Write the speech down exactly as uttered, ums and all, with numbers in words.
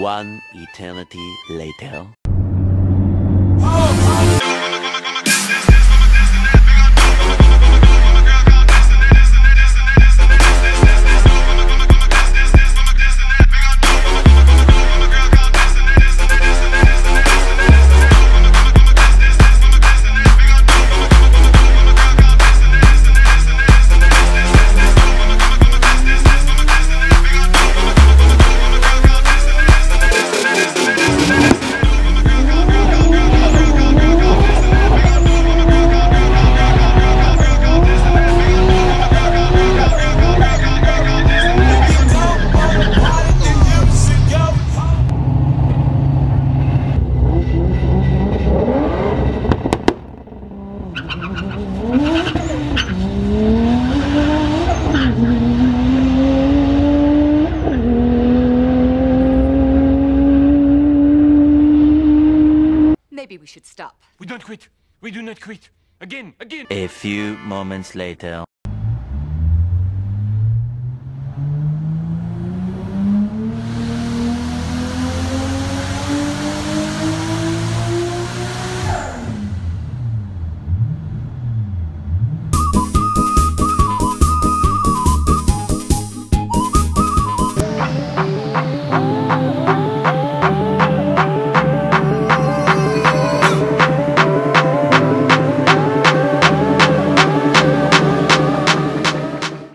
One eternity later. Maybe we should stop. We don't quit. We do not quit. Again, again. A few moments later.